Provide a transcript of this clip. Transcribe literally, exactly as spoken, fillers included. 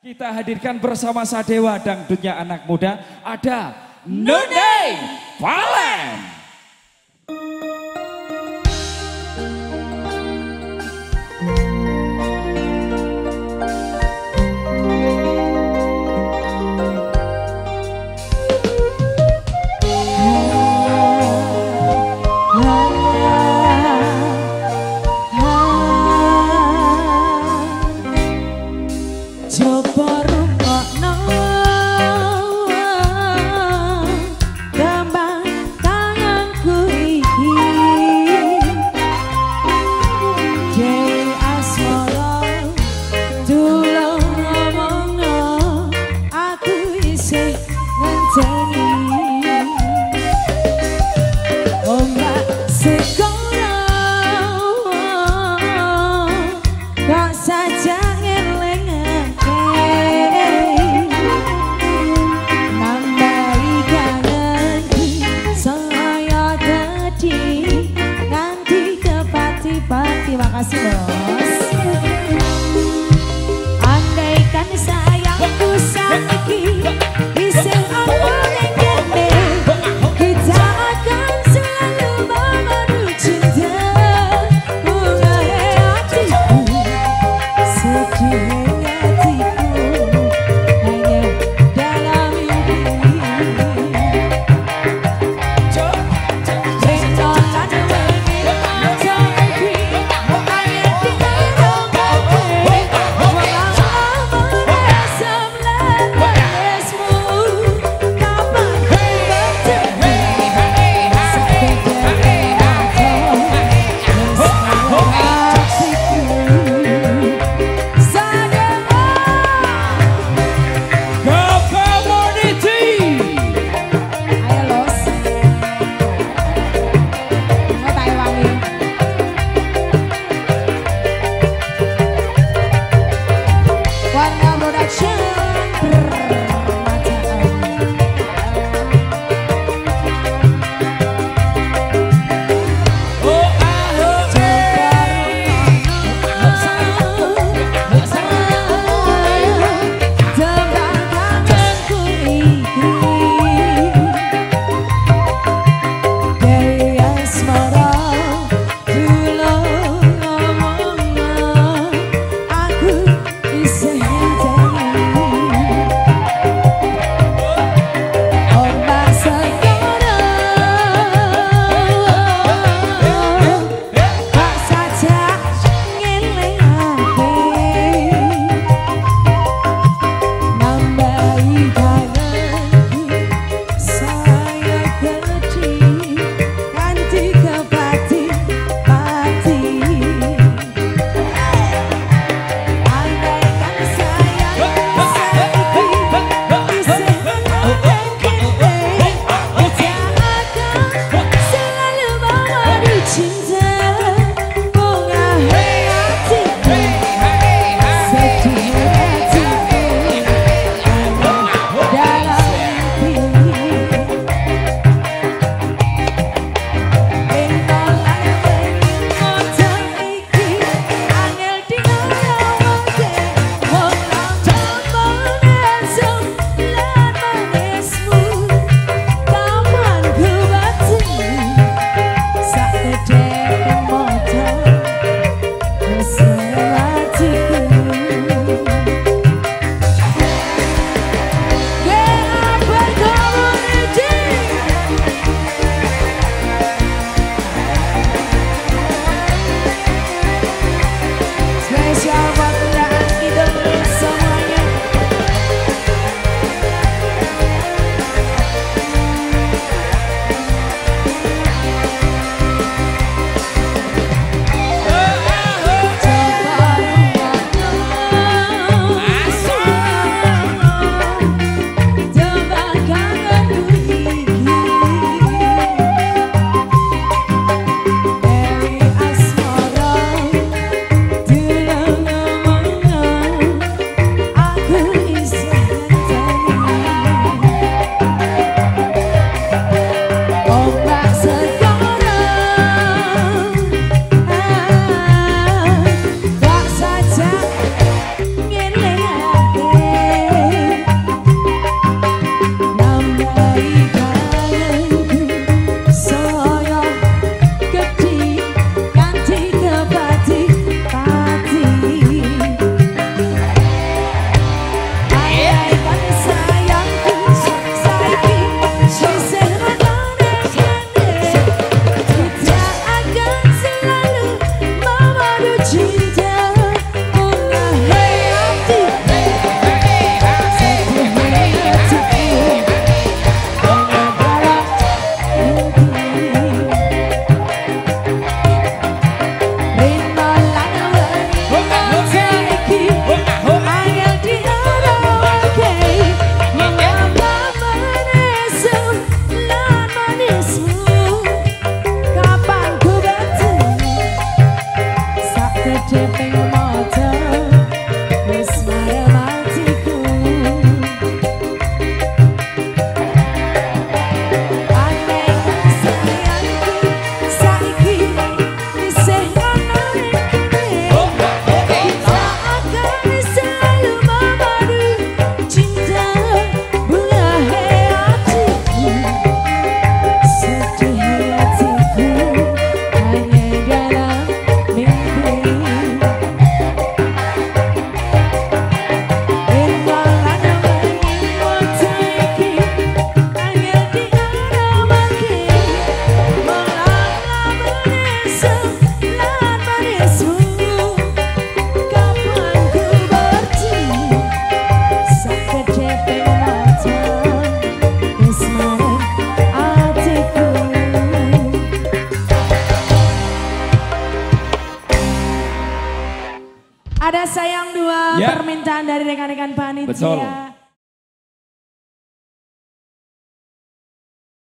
Kita hadirkan bersama Sadewa dangdutnya anak muda, ada Nuning Valent. Kok saja ngeleng-ngeleng ya. Permintaan dari rekan-rekan panitia. Betul.